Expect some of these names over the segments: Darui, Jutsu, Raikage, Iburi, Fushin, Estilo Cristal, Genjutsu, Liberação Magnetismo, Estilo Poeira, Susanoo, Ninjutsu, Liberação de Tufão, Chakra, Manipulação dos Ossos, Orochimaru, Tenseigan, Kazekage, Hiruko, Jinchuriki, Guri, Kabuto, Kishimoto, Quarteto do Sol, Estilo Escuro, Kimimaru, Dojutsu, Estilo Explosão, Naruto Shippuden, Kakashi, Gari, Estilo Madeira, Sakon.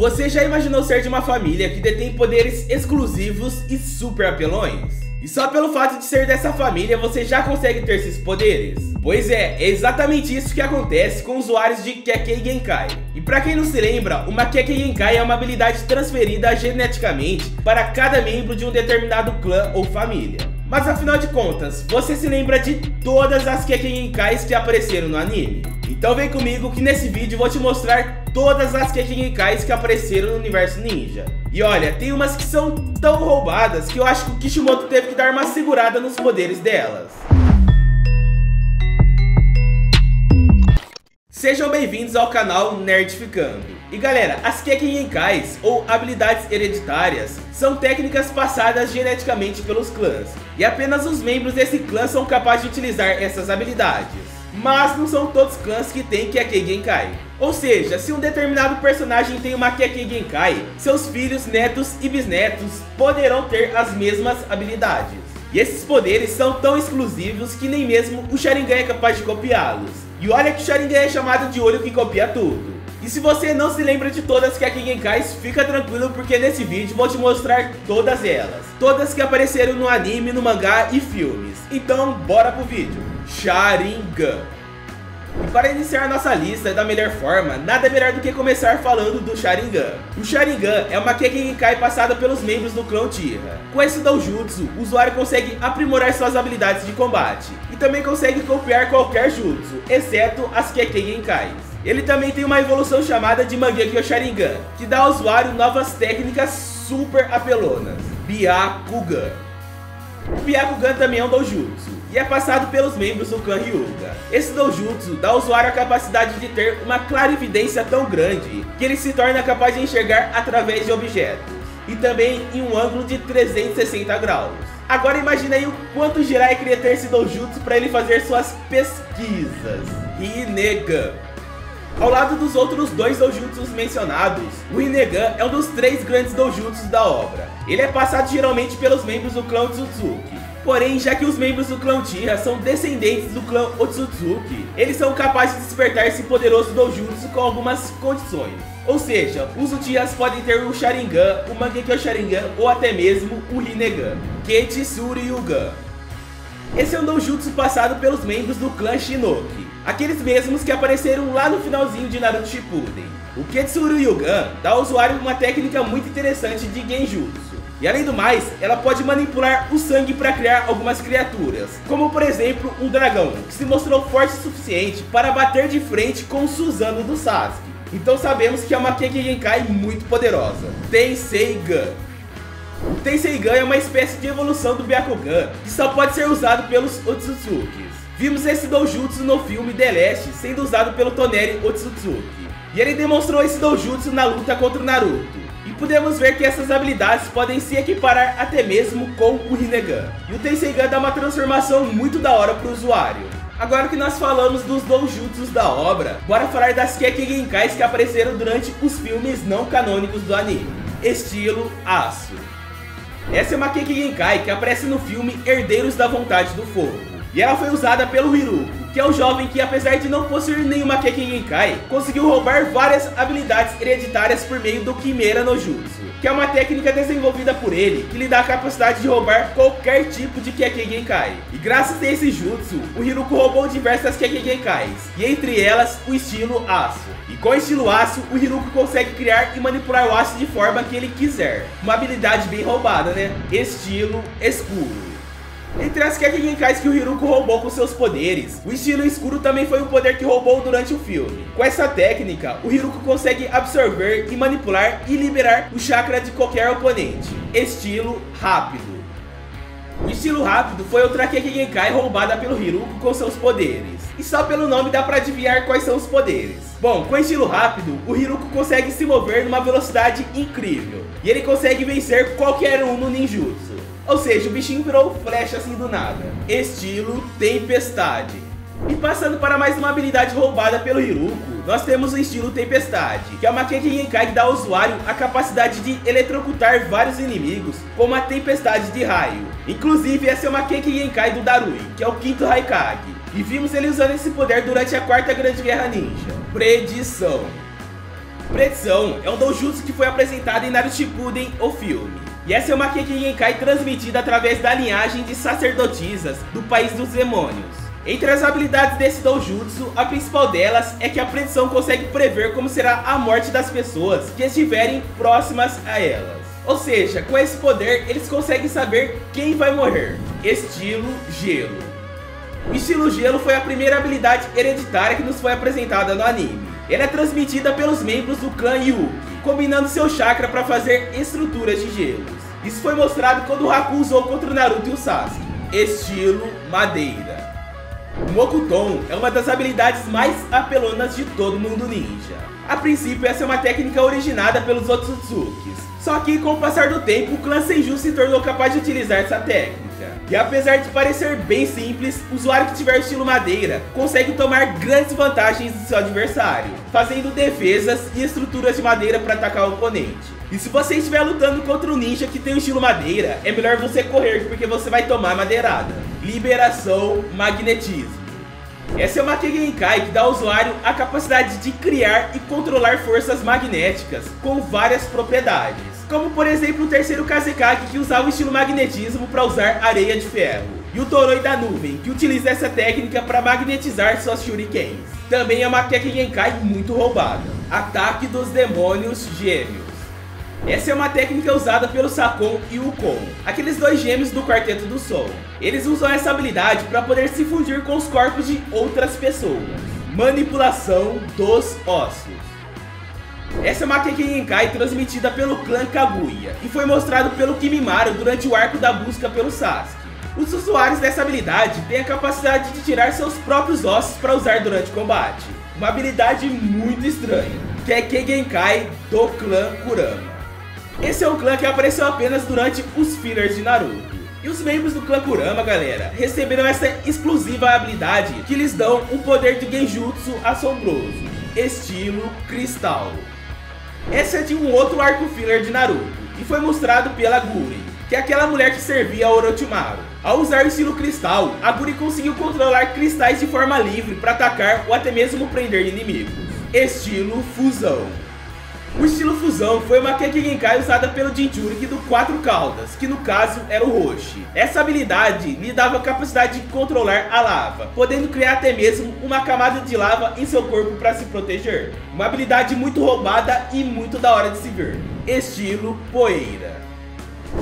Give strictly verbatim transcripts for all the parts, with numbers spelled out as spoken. Você já imaginou ser de uma família que detém poderes exclusivos e super apelões? E só pelo fato de ser dessa família você já consegue ter esses poderes? Pois é, é exatamente isso que acontece com usuários de Kekkei Genkai. E pra quem não se lembra, uma Kekkei Genkai é uma habilidade transferida geneticamente para cada membro de um determinado clã ou família. Mas afinal de contas, você se lembra de todas as Kekkei Genkais que apareceram no anime? Então vem comigo que nesse vídeo vou te mostrar todas as Kekkei Genkais que apareceram no universo ninja. E olha, tem umas que são tão roubadas que eu acho que o Kishimoto teve que dar uma segurada nos poderes delas. Sejam bem-vindos ao canal Nerdificando. E galera, as Kekkei Genkais, ou habilidades hereditárias, são técnicas passadas geneticamente pelos clãs, e apenas os membros desse clã são capazes de utilizar essas habilidades. Mas não são todos os clãs que têm Kekkei Genkai. Ou seja, se um determinado personagem tem uma Kekkei Genkai, seus filhos, netos e bisnetos poderão ter as mesmas habilidades. E esses poderes são tão exclusivos que nem mesmo o Sharingan é capaz de copiá-los. E olha que o Sharingan é chamado de olho que copia tudo. E se você não se lembra de todas as Kekkei Genkais, fica tranquilo porque nesse vídeo vou te mostrar todas elas. Todas que apareceram no anime, no mangá e filmes. Então bora pro vídeo. Sharingan. E para iniciar nossa lista da melhor forma, nada melhor do que começar falando do Sharingan. O Sharingan é uma Kekkei Genkai passada pelos membros do clã Uchiha. Com esse Dojutsu, o usuário consegue aprimorar suas habilidades de combate, e também consegue copiar qualquer Jutsu, exceto as Kekkei Genkais. Ele também tem uma evolução chamada de Mangekyou Sharingan, que dá ao usuário novas técnicas super apelonas. Byakugan. O Byakugan também é um Dojutsu, e é passado pelos membros do clã Hyuga. Esse Dojutsu dá ao usuário a capacidade de ter uma clarividência tão grande que ele se torna capaz de enxergar através de objetos, e também em um ângulo de trezentos e sessenta graus. Agora imagina aí o quanto Jirai queria ter esse Dojutsu para ele fazer suas pesquisas. Rinnegan. Ao lado dos outros dois Dojutsus mencionados, o Rinnegan é um dos três grandes Dojutsus da obra. Ele é passado geralmente pelos membros do clã Otsutsuki. Porém, já que os membros do clã Uchiha são descendentes do clã Otsutsuki, eles são capazes de despertar esse poderoso Dojutsu com algumas condições. Ou seja, os Uchihas podem ter o Sharingan, o Mangekyou Sharingan ou até mesmo o Rinnegan. Ketsuryugan. Esse é um Dojutsu passado pelos membros do clã Shinoki, aqueles mesmos que apareceram lá no finalzinho de Naruto Shippuden. O Ketsuryugan dá ao usuário uma técnica muito interessante de Genjutsu. E além do mais, ela pode manipular o sangue para criar algumas criaturas, como por exemplo um dragão, que se mostrou forte o suficiente para bater de frente com o Susanoo do Sasuke. Então sabemos que é uma Kekkei Genkai muito poderosa. Tenseigan. O Tenseigan é uma espécie de evolução do Byakugan, que só pode ser usado pelos Otsutsukis. Vimos esse Dojutsu no filme The Last sendo usado pelo Toneri Otsutsuki, e ele demonstrou esse Dojutsu na luta contra o Naruto. E podemos ver que essas habilidades podem se equiparar até mesmo com o Rinnegan. E o Tenseigan dá uma transformação muito da hora para o usuário. Agora que nós falamos dos Dojutsus da obra, bora falar das Kekkei Genkais que apareceram durante os filmes não canônicos do anime. Estilo Aço. Essa é uma Kekkei Genkai que aparece no filme Herdeiros da Vontade do Fogo. E ela foi usada pelo Hiruko, que é o jovem que, apesar de não possuir nenhuma Kekkei Genkai, conseguiu roubar várias habilidades hereditárias por meio do Chimera no Jutsu, que é uma técnica desenvolvida por ele, que lhe dá a capacidade de roubar qualquer tipo de Kekkei Genkai. E graças a esse Jutsu, o Hiruko roubou diversas Kekkei Genkais, e entre elas, o Estilo Aço. E com o Estilo Aço, o Hiruko consegue criar e manipular o aço de forma que ele quiser. Uma habilidade bem roubada, né? Estilo Escuro. Entre as Kekkei Genkais que o Hiruko roubou com seus poderes, o Estilo Escuro também foi um poder que roubou durante o filme. Com essa técnica, o Hiruko consegue absorver e manipular e liberar o chakra de qualquer oponente. Estilo Rápido. O Estilo Rápido foi outra Kekkei Genkai roubada pelo Hiruko com seus poderes. E só pelo nome dá pra adivinhar quais são os poderes. Bom, com o Estilo Rápido, o Hiruko consegue se mover numa velocidade incrível. E ele consegue vencer qualquer um no ninjutsu. Ou seja, o bichinho virou flecha assim do nada. Estilo Tempestade. E passando para mais uma habilidade roubada pelo Hiruko, nós temos o Estilo Tempestade, que é uma Kekkei Genkai que dá ao usuário a capacidade de eletrocutar vários inimigos com uma tempestade de raio. Inclusive, essa é uma Kekkei Genkai do Darui, que é o quinto Raikage. E vimos ele usando esse poder durante a quarta Grande Guerra Ninja. Predição. Predição é um Dojutsu que foi apresentado em Naruto Shippuden, o filme. E essa é uma Kekkei Genkai transmitida através da linhagem de sacerdotisas do País dos Demônios. Entre as habilidades desse Dojutsu, a principal delas é que a predição consegue prever como será a morte das pessoas que estiverem próximas a elas. Ou seja, com esse poder eles conseguem saber quem vai morrer. Estilo Gelo. O Estilo Gelo foi a primeira habilidade hereditária que nos foi apresentada no anime. Ela é transmitida pelos membros do clã Hyuga, combinando seu chakra para fazer estruturas de gelos. Isso foi mostrado quando o Haku usou contra o Naruto e o Sasuke. Estilo Madeira. O Mokuton é uma das habilidades mais apelonas de todo o mundo ninja. A princípio, essa é uma técnica originada pelos Otsutsukis, só que com o passar do tempo o clã Senju se tornou capaz de utilizar essa técnica. E apesar de parecer bem simples, o usuário que tiver estilo madeira consegue tomar grandes vantagens do seu adversário, fazendo defesas e estruturas de madeira para atacar o oponente. E se você estiver lutando contra um ninja que tem o estilo madeira, é melhor você correr porque você vai tomar madeirada. Liberação Magnetismo. Essa é uma Kekkei Genkai que dá ao usuário a capacidade de criar e controlar forças magnéticas com várias propriedades, como por exemplo o terceiro Kazekage que usava o estilo magnetismo para usar areia de ferro, e o Toroi da Nuvem que utiliza essa técnica para magnetizar suas shurikens. Também é uma Kekkei Genkai muito roubada. Ataque dos Demônios Gêmeos. Essa é uma técnica usada pelo Sakon e o Kon, aqueles dois gêmeos do Quarteto do Sol. Eles usam essa habilidade para poder se fundir com os corpos de outras pessoas. Manipulação dos Ossos. Essa é uma Kekkei Genkai transmitida pelo clã Kaguya, e foi mostrado pelo Kimimaru durante o arco da busca pelo Sasuke. Os usuários dessa habilidade têm a capacidade de tirar seus próprios ossos para usar durante o combate. Uma habilidade muito estranha, que é Kekkei Genkai do clã Kurama. Esse é um clã que apareceu apenas durante os fillers de Naruto. E os membros do clã Kurama, galera, receberam essa exclusiva habilidade que lhes dão o poder de Genjutsu assombroso, Estilo Cristal. Essa é de um outro arco filler de Naruto, e foi mostrado pela Guri, que é aquela mulher que servia a Orochimaru. Ao usar o estilo cristal, a Guri conseguiu controlar cristais de forma livre para atacar ou até mesmo prender inimigos. Estilo Fusão. O estilo Fusão foi uma Kekkei Genkai usada pelo Jinchuriki do Quatro Caudas, que no caso era o Roshi. Essa habilidade lhe dava a capacidade de controlar a lava, podendo criar até mesmo uma camada de lava em seu corpo para se proteger. Uma habilidade muito roubada e muito da hora de se ver. Estilo Poeira.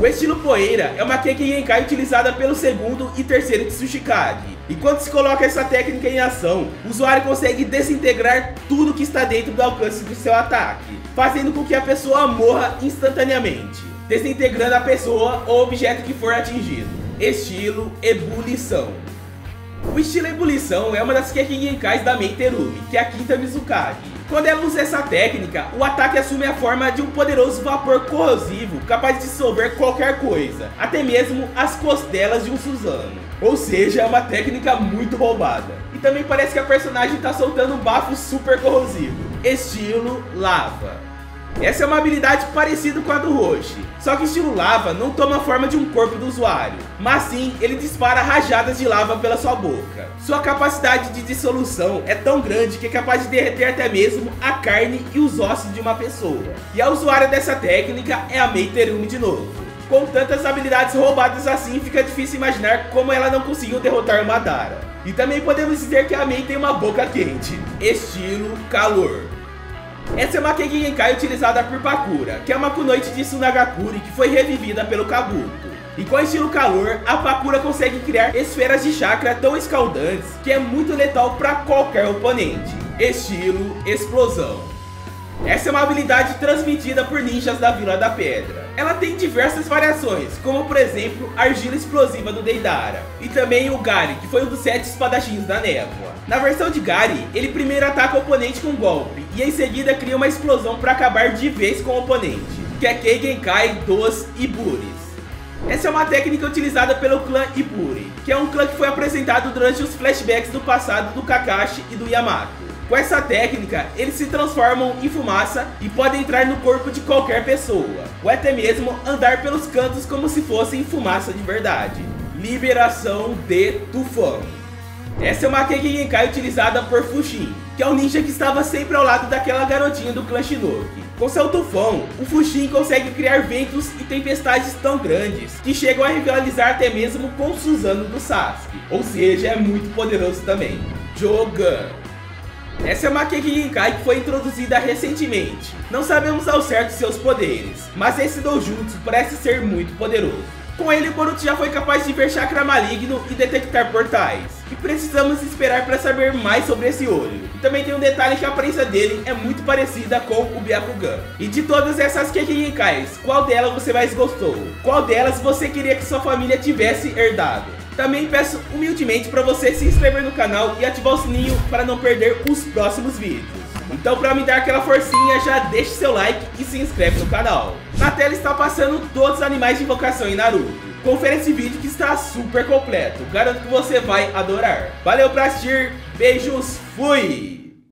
O estilo Poeira é uma Kekkei Genkai utilizada pelo segundo e terceiro Tsuchikage. E quando se coloca essa técnica em ação, o usuário consegue desintegrar tudo que está dentro do alcance do seu ataque, fazendo com que a pessoa morra instantaneamente, desintegrando a pessoa ou objeto que for atingido. Estilo Ebulição. O estilo Ebulição é uma das Kekkei Genkais da Mei Terumi, que é a quinta Mizukage. Quando ela usa essa técnica, o ataque assume a forma de um poderoso vapor corrosivo capaz de dissolver qualquer coisa, até mesmo as costelas de um Susanoo. Ou seja, é uma técnica muito roubada. E também parece que a personagem está soltando um bafo super corrosivo. Estilo Lava. Essa é uma habilidade parecida com a do Roshi, só que o estilo Lava não toma a forma de um corpo do usuário, mas sim ele dispara rajadas de lava pela sua boca. Sua capacidade de dissolução é tão grande que é capaz de derreter até mesmo a carne e os ossos de uma pessoa. E a usuária dessa técnica é a Mei Terumi de novo. Com tantas habilidades roubadas assim, fica difícil imaginar como ela não conseguiu derrotar Madara. E também podemos dizer que a Mei tem uma boca quente. Estilo Calor. Essa é uma Kekkei Genkai utilizada por Pakura, que é uma kunoichi de Tsunagakure que foi revivida pelo Kabuto. E com o estilo calor, a Pakura consegue criar esferas de chakra tão escaldantes que é muito letal para qualquer oponente. Estilo Explosão. Essa é uma habilidade transmitida por ninjas da Vila da Pedra. Ela tem diversas variações, como por exemplo, a argila explosiva do Deidara, e também o Gari, que foi um dos sete espadachins da névoa. Na versão de Gari, ele primeiro ataca o oponente com um golpe, e em seguida cria uma explosão para acabar de vez com o oponente, que é Kekkei Genkai dos Iburis. Essa é uma técnica utilizada pelo clã Iburi, que é um clã que foi apresentado durante os flashbacks do passado do Kakashi e do Yamato. Com essa técnica, eles se transformam em fumaça e podem entrar no corpo de qualquer pessoa, ou até mesmo andar pelos cantos como se fossem fumaça de verdade. Liberação de Tufão. Essa é uma Kekkei Genkai utilizada por Fushin, que é o ninja que estava sempre ao lado daquela garotinha do clã Shinobi. Com seu tufão, o Fushin consegue criar ventos e tempestades tão grandes que chegam a rivalizar até mesmo com o Susanoo do Sasuke, ou seja, é muito poderoso também. Jogan. Essa é uma Kekkei Genkai que foi introduzida recentemente, não sabemos ao certo seus poderes, mas esse Dojutsu parece ser muito poderoso. Com ele, o Uchiha foi capaz de ver chakra maligno e detectar portais. E precisamos esperar para saber mais sobre esse olho. E também tem um detalhe que a aparência dele é muito parecida com o Byakugan. E de todas essas Kekkei Genkais, qual delas você mais gostou? Qual delas você queria que sua família tivesse herdado? Também peço humildemente para você se inscrever no canal e ativar o sininho para não perder os próximos vídeos. Então, para me dar aquela forcinha, já deixe seu like e se inscreve no canal. Na tela está passando todos os animais de invocação em Naruto. Confere esse vídeo que está super completo. Garanto que você vai adorar. Valeu por assistir, beijos, fui!